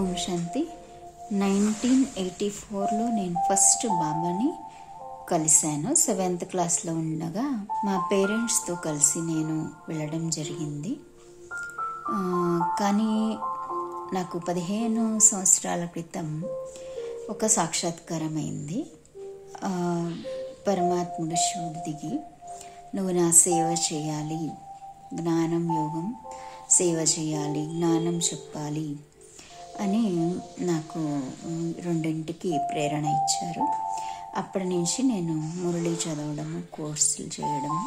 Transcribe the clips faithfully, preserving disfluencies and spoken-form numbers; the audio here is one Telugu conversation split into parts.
ఓం శాంతి. నైన్టీన్ ఎయిటీ ఫోర్లో నేను ఫస్ట్ బాబాని కలిశాను. సెవెంత్ క్లాస్లో ఉండగా మా పేరెంట్స్తో కలిసి నేను వెళ్ళడం జరిగింది. కానీ నాకు పదిహేను సంవత్సరాల క్రితం ఒక సాక్షాత్కారం అయింది. పరమాత్ముడు శివుడు దిగి నువ్వు నా సేవ చేయాలి, జ్ఞానం యోగం సేవ చేయాలి, జ్ఞానం చెప్పాలి అని నాకు రెండింటికి ప్రేరణ ఇచ్చారు. అప్పటి నుంచి నేను మురళి చదవడము, కోర్సులు చేయడము,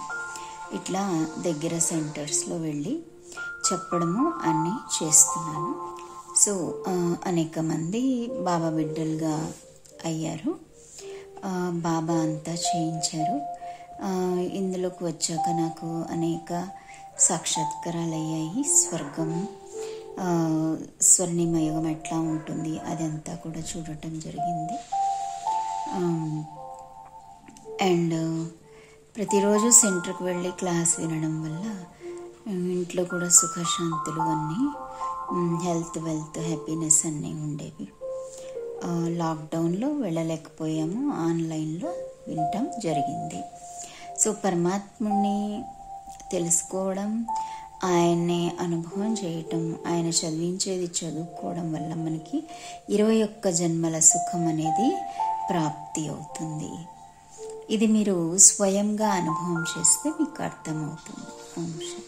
ఇట్లా దగ్గర సెంటర్స్లో వెళ్ళి చెప్పడము అన్నీ చేస్తున్నాను. సో అనేక మంది బాబా బిడ్డలుగా అయ్యారు. బాబా అంతా చేయించారు. ఇందులోకి వచ్చాక నాకు అనేక సాక్షాత్కారాలు అయ్యాయి. స్వర్గం, స్వర్ణిమయుగం ఎట్లా ఉంటుంది అదంతా కూడా చూడటం జరిగింది. అండ్ ప్రతిరోజు సెంటర్కి వెళ్ళి క్లాస్ వినడం వల్ల ఇంట్లో కూడా సుఖశాంతులు అన్నీ, హెల్త్, వెల్త్, హ్యాపీనెస్ అన్నీ ఉండేవి. లాక్డౌన్లో వెళ్ళలేకపోయాము, ఆన్లైన్లో వినటం జరిగింది. సో పరమాత్ముడిని తెలుసుకోవడం, ఆయన్ని అనుభవం చేయటం, ఆయన చదివించేది చదువుకోవడం వల్ల మనకి ఇరవై ఒక్క జన్మల సుఖం అనేది ప్రాప్తి అవుతుంది. ఇది మీరు స్వయంగా అనుభవం చేస్తే మీకు అర్థమవుతుంది.